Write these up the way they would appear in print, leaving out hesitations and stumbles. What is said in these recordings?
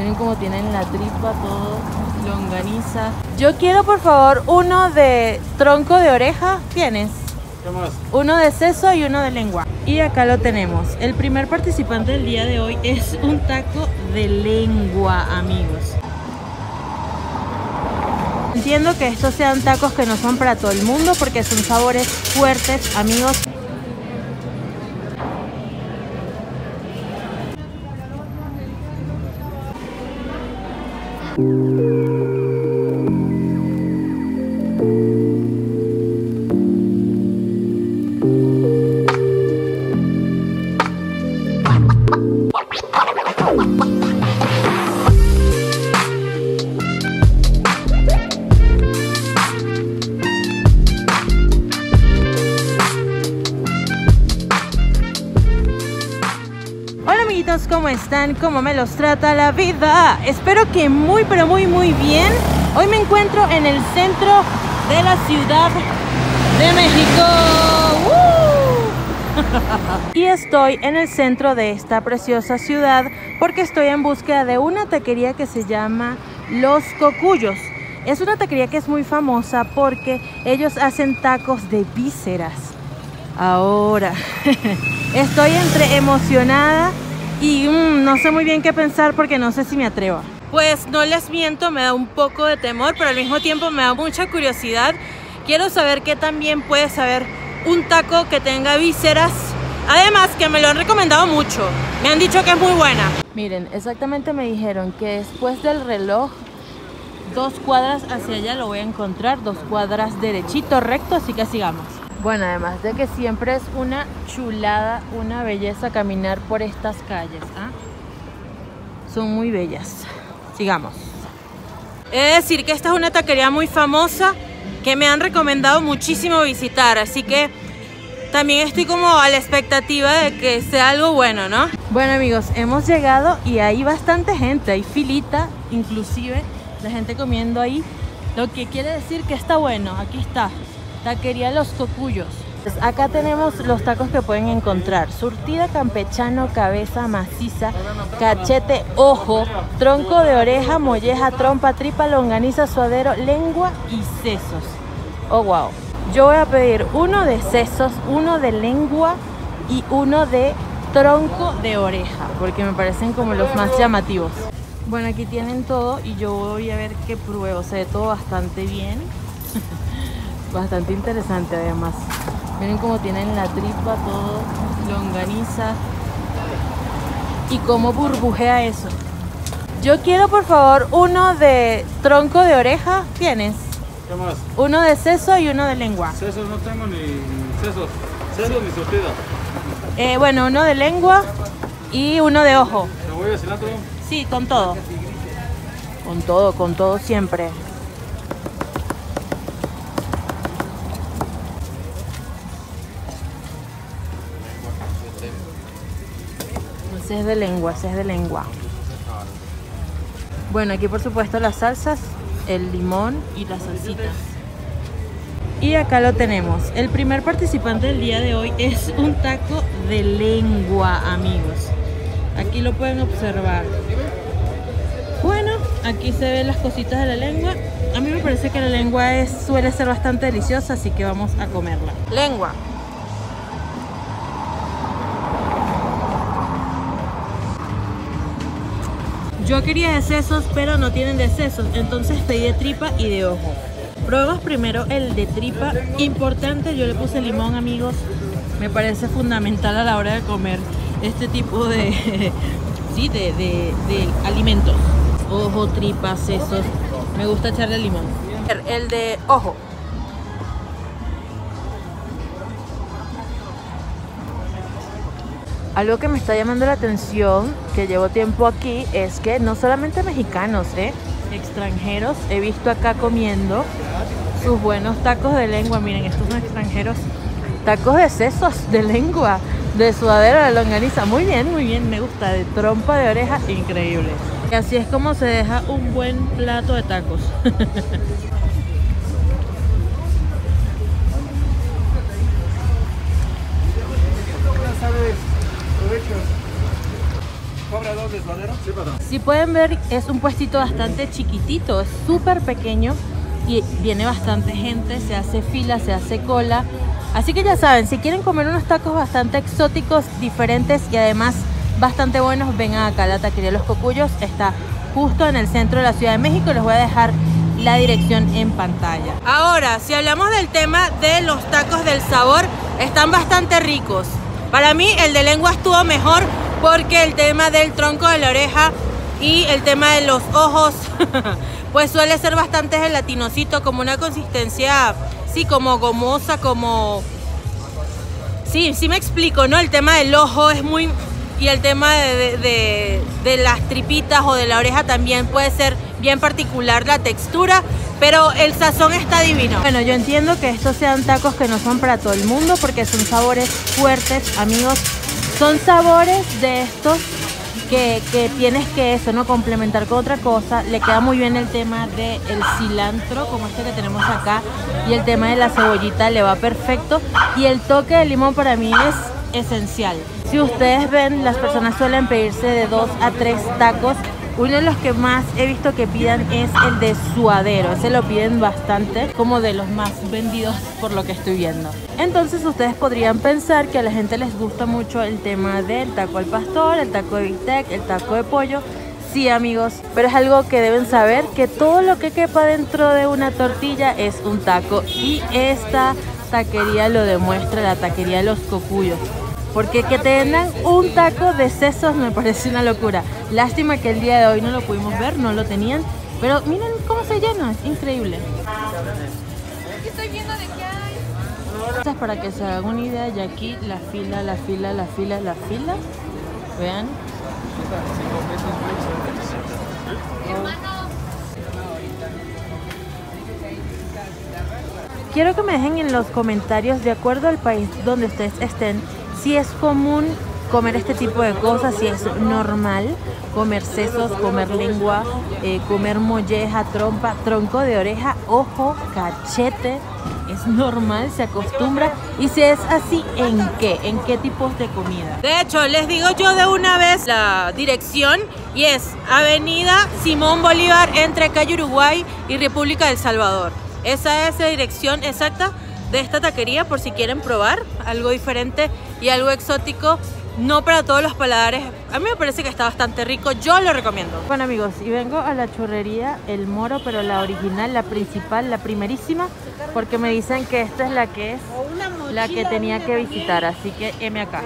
Miren cómo tienen la tripa, todo, longaniza. Yo quiero, por favor, uno de tronco de oreja. ¿Tienes? ¿Qué más? Uno de seso y uno de lengua. Y acá lo tenemos. El primer participante del día de hoy es un taco de lengua, amigos. Entiendo que estos sean tacos que no son para todo el mundo porque son sabores fuertes, amigos. ¿Cómo están? ¿Cómo me los trata la vida? Espero que muy, pero muy, muy bien. Hoy me encuentro en el centro de la Ciudad de México. ¡Uh! Y estoy en el centro de esta preciosa ciudad porque estoy en búsqueda de una taquería que se llama Los Cocuyos. Es una taquería que es muy famosa porque ellos hacen tacos de vísceras. Ahora, estoy entre emocionada y no sé muy bien qué pensar porque no sé si me atrevo. Pues no les miento, me da un poco de temor, pero al mismo tiempo me da mucha curiosidad. Quiero saber qué también puede saber un taco que tenga vísceras. Además que me lo han recomendado mucho. Me han dicho que es muy buena. Miren, exactamente me dijeron que después del reloj, 2 cuadras hacia allá lo voy a encontrar. 2 cuadras derechito, recto, así que sigamos. Bueno, además de que siempre es una chulada, una belleza caminar por estas calles, ¿eh? Son muy bellas. Sigamos. He de decir que esta es una taquería muy famosa que me han recomendado muchísimo visitar, así que también estoy como a la expectativa de que sea algo bueno, ¿no? Bueno, amigos, hemos llegado y hay bastante gente, hay filita, inclusive la gente comiendo ahí, lo que quiere decir que está bueno. Aquí está. Taquería Los Cocuyos. Pues acá tenemos los tacos que pueden encontrar: surtida campechano, cabeza maciza, cachete, ojo, tronco de oreja, molleja, trompa, tripa, longaniza, suadero, lengua y sesos. Oh, wow. Yo voy a pedir uno de sesos, uno de lengua y uno de tronco de oreja, porque me parecen como los más llamativos. Bueno, aquí tienen todo y yo voy a ver qué pruebo. Se ve todo bastante bien. Bastante interesante además. Miren cómo tienen la tripa, todo, longaniza. Y cómo burbujea eso. Yo quiero, por favor, uno de tronco de oreja. ¿Tienes? ¿Qué más? Uno de seso y uno de lengua. Sesos no tengo ni sesos. Sesos ni surtida. Bueno, uno de lengua y uno de ojo. ¿Cebolla, cilantro? Sí, con todo. Con todo, siempre. Es de lengua, es de lengua. Bueno, aquí por supuesto las salsas, el limón y las salsitas. Y acá lo tenemos. El primer participante del día de hoy es un taco de lengua, amigos. Aquí lo pueden observar. Bueno, aquí se ven las cositas de la lengua. A mí me parece que la lengua suele ser bastante deliciosa, así que vamos a comerla. Lengua. Yo quería de sesos, pero no tienen de sesos, entonces pedí de tripa y de ojo. Probemos primero el de tripa. Importante, yo le puse limón, amigos. Me parece fundamental a la hora de comer este tipo de, sí, de alimentos. Ojo, tripa, sesos. Me gusta echarle limón. El de ojo. Algo que me está llamando la atención, que llevo tiempo aquí, es que no solamente mexicanos, extranjeros, he visto acá comiendo sus buenos tacos de lengua. Miren, estos son extranjeros. Tacos de sesos, de lengua, de suadero, de longaniza. Muy bien, me gusta. De trompa de oreja, increíble. Y así es como se deja un buen plato de tacos. ¿Cobra dos desmadero? Sí, perdón. Si pueden ver, es un puestito bastante chiquitito, es súper pequeño y viene bastante gente, se hace fila, se hace cola. Así que ya saben, si quieren comer unos tacos bastante exóticos, diferentes y además bastante buenos, vengan acá a la Taquería Los Cocuyos. Está justo en el centro de la Ciudad de México. Les voy a dejar la dirección en pantalla. Ahora, si hablamos del tema de los tacos del sabor, están bastante ricos. Para mí el de lengua estuvo mejor porque el tema del tronco de la oreja y el tema de los ojos pues suele ser bastante gelatinosito, como una consistencia, sí, como gomosa, como... Sí, sí me explico, ¿no? El tema del ojo es muy... Y el tema de las tripitas o de la oreja también puede ser bien particular la textura, pero el sazón está divino. Bueno, yo entiendo que estos sean tacos que no son para todo el mundo porque son sabores fuertes, amigos. Son sabores de estos que tienes que eso, ¿no? Complementar con otra cosa. Le queda muy bien el tema del cilantro, como este que tenemos acá, y el tema de la cebollita le va perfecto. Y el toque de limón para mí es esencial. Si ustedes ven, las personas suelen pedirse de 2 a 3 tacos. Uno de los que más he visto que pidan es el de suadero. Ese lo piden bastante, como de los más vendidos por lo que estoy viendo. Entonces ustedes podrían pensar que a la gente les gusta mucho el tema del taco al pastor, el taco de bistec, el taco de pollo. Sí, amigos, pero es algo que deben saber, que todo lo que quepa dentro de una tortilla es un taco. Y esta taquería lo demuestra, la Taquería Los Cocuyos. Porque que tengan un taco de sesos me parece una locura. Lástima que el día de hoy no lo pudimos ver, no lo tenían. Pero miren cómo se llena, es increíble. Es que estoy viendo de qué hay. Para que se hagan una idea, y aquí la fila, la fila, la fila, la fila. Vean. Quiero que me dejen en los comentarios, de acuerdo al país donde ustedes estén, si es común comer este tipo de cosas, si es normal comer sesos, comer lengua, comer molleja, trompa, tronco de oreja, ojo, cachete. Es normal, se acostumbra. Y si es así, ¿en qué tipos de comida? De hecho, les digo yo de una vez la dirección, y es Avenida Simón Bolívar entre Calle Uruguay y República del Salvador. Esa es la dirección exacta de esta taquería, por si quieren probar algo diferente y algo exótico, no para todos los paladares. A mí me parece que está bastante rico, yo lo recomiendo. Bueno, amigos, y vengo a la churrería El Moro, pero la original, la principal, la primerísima, porque me dicen que esta es la que tenía que visitar, así que heme acá.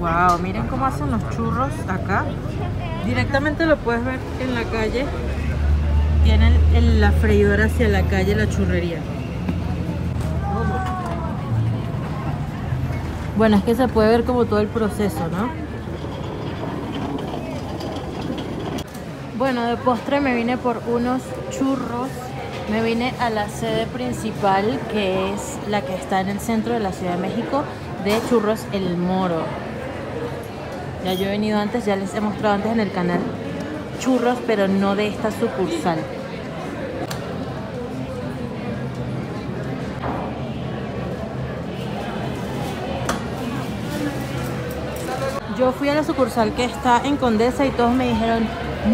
Wow, miren cómo hacen los churros acá. Directamente lo puedes ver en la calle. Tienen la freidora hacia la calle, la churrería. Bueno, es que se puede ver como todo el proceso, ¿no? Bueno, de postre me vine por unos churros. Me vine a la sede principal, que es la que está en el centro de la Ciudad de México, de Churros El Moro. Ya yo he venido antes, ya les he mostrado antes en el canal churros, pero no de esta sucursal. Yo fui a la sucursal que está en Condesa y todos me dijeron,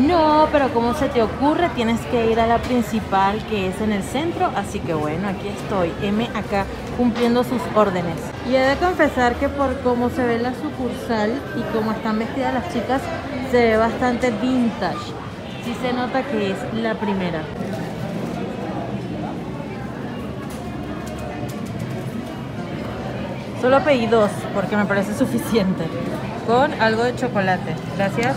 no, pero ¿cómo se te ocurre? Tienes que ir a la principal que es en el centro. Así que bueno, aquí estoy, M acá, cumpliendo sus órdenes. Y he de confesar que por cómo se ve la sucursal y cómo están vestidas las chicas, se ve bastante vintage. Sí se nota que es la primera. Solo pedí 2 porque me parece suficiente. Con algo de chocolate. Gracias.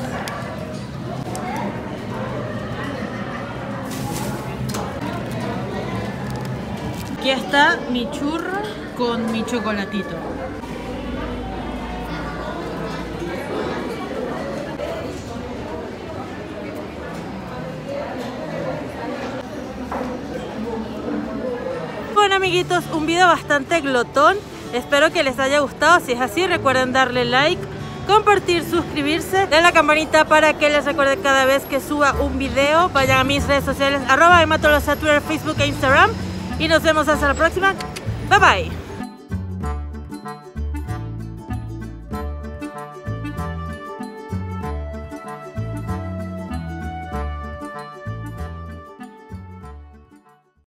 Aquí está mi churro con mi chocolatito. Bueno, amiguitos, un video bastante glotón. Espero que les haya gustado. Si es así, recuerden darle like, compartir, suscribirse, den la campanita para que les recuerde cada vez que suba un video. Vayan a mis redes sociales, @Enma Tolosa, Twitter, Facebook e Instagram. Y nos vemos hasta la próxima. Bye bye.